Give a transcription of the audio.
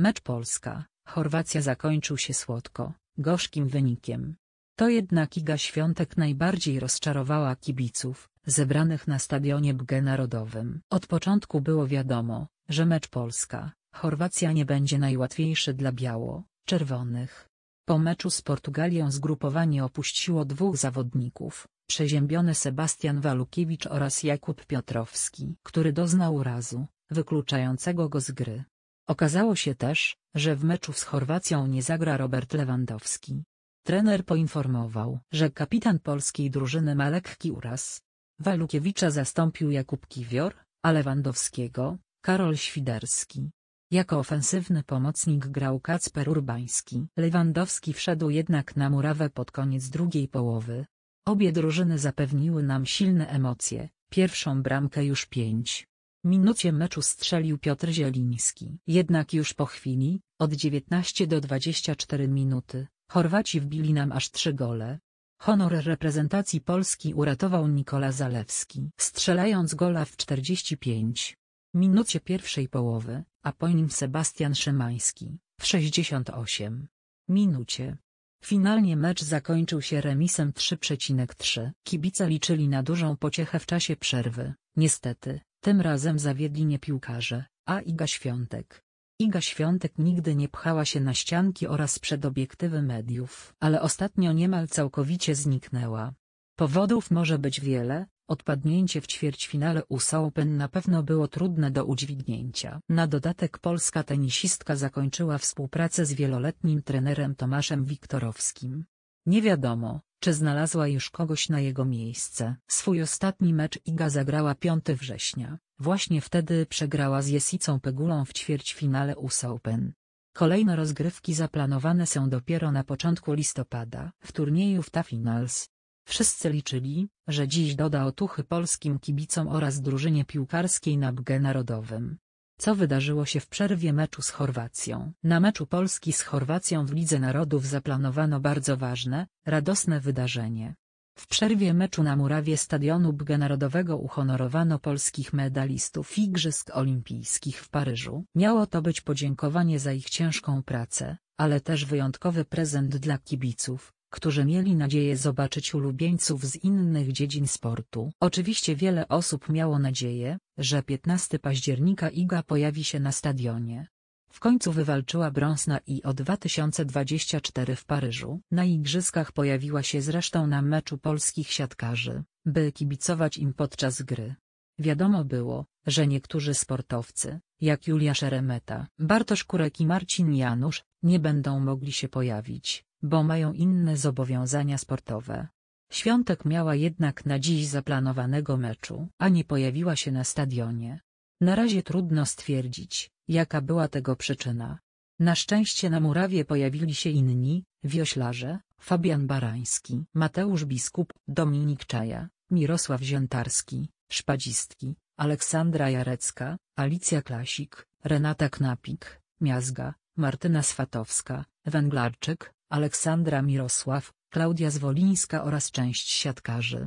Mecz Polska-Chorwacja zakończył się słodko, gorzkim wynikiem. To jednak Iga Świątek najbardziej rozczarowała kibiców, zebranych na stadionie PGE Narodowym. Od początku było wiadomo, że mecz Polska-Chorwacja nie będzie najłatwiejszy dla biało-czerwonych. Po meczu z Portugalią zgrupowanie opuściło dwóch zawodników, przeziębiony Sebastian Walukiewicz oraz Jakub Piotrowski, który doznał urazu, wykluczającego go z gry. Okazało się też, że w meczu z Chorwacją nie zagra Robert Lewandowski. Trener poinformował, że kapitan polskiej drużyny ma lekki uraz. Walukiewicza zastąpił Jakub Kiwior, a Lewandowskiego Karol Świderski. Jako ofensywny pomocnik grał Kacper Urbański. Lewandowski wszedł jednak na murawę pod koniec drugiej połowy. Obie drużyny zapewniły nam silne emocje, pierwszą bramkę już 5 minucie meczu strzelił Piotr Zieliński. Jednak już po chwili, od 19 do 24 minuty, Chorwaci wbili nam aż 3 gole. Honor reprezentacji Polski uratował Nikola Zalewski, strzelając gola w 45 minucie pierwszej połowy, a po nim Sebastian Szymański, w 68 minucie. Finalnie mecz zakończył się remisem 3:3. Kibice liczyli na dużą pociechę w czasie przerwy, niestety, tym razem zawiedli nie piłkarze, a Iga Świątek. Iga Świątek nigdy nie pchała się na ścianki oraz przed obiektywy mediów, ale ostatnio niemal całkowicie zniknęła. Powodów może być wiele, odpadnięcie w ćwierćfinale US Open na pewno było trudne do udźwignięcia. Na dodatek polska tenisistka zakończyła współpracę z wieloletnim trenerem Tomaszem Wiktorowskim. Nie wiadomo, czy znalazła już kogoś na jego miejsce. Swój ostatni mecz Iga zagrała 5 września, właśnie wtedy przegrała z Jessicą Pegulą w ćwierćfinale US Open. Kolejne rozgrywki zaplanowane są dopiero na początku listopada. W turnieju WTA Finals wszyscy liczyli, że dziś doda otuchy polskim kibicom oraz drużynie piłkarskiej na PGE Narodowym. Co wydarzyło się w przerwie meczu z Chorwacją? Na meczu Polski z Chorwacją w Lidze Narodów zaplanowano bardzo ważne, radosne wydarzenie. W przerwie meczu na murawie stadionu PGE Narodowego uhonorowano polskich medalistów Igrzysk Olimpijskich w Paryżu. Miało to być podziękowanie za ich ciężką pracę, ale też wyjątkowy prezent dla kibiców, którzy mieli nadzieję zobaczyć ulubieńców z innych dziedzin sportu. Oczywiście wiele osób miało nadzieję, że 15 października Iga pojawi się na stadionie. W końcu wywalczyła brąz na IO 2024 w Paryżu. Na igrzyskach pojawiła się zresztą na meczu polskich siatkarzy, by kibicować im podczas gry. Wiadomo było, że niektórzy sportowcy, jak Julia Szeremeta, Bartosz Kurek i Marcin Janusz, nie będą mogli się pojawić, bo mają inne zobowiązania sportowe. Świątek miała jednak na dziś zaplanowanego meczu, a nie pojawiła się na stadionie. Na razie trudno stwierdzić, jaka była tego przyczyna. Na szczęście na murawie pojawili się inni, wioślarze, Fabian Barański, Mateusz Biskup, Dominik Czaja, Mirosław Ziętarski, szpadzistki, Aleksandra Jarecka, Alicja Klasik, Renata Knapik, miazga, Martyna Swatowska, węglarczyk, Aleksandra Mirosław, Klaudia Zwolińska oraz część siatkarzy.